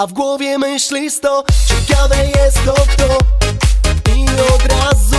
a w głowie myśli sto. Ciekawe jest to kto i od razu